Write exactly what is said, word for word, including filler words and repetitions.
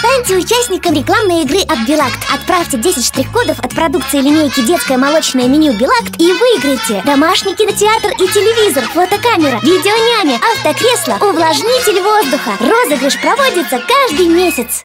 Станьте участником рекламной игры от Билакт. Отправьте десять штрих-кодов от продукции линейки «Детское молочное меню Билакт» и выиграйте домашний кинотеатр и телевизор, фотокамера, видеонями, автокресло, увлажнитель воздуха. Розыгрыш проводится каждый месяц.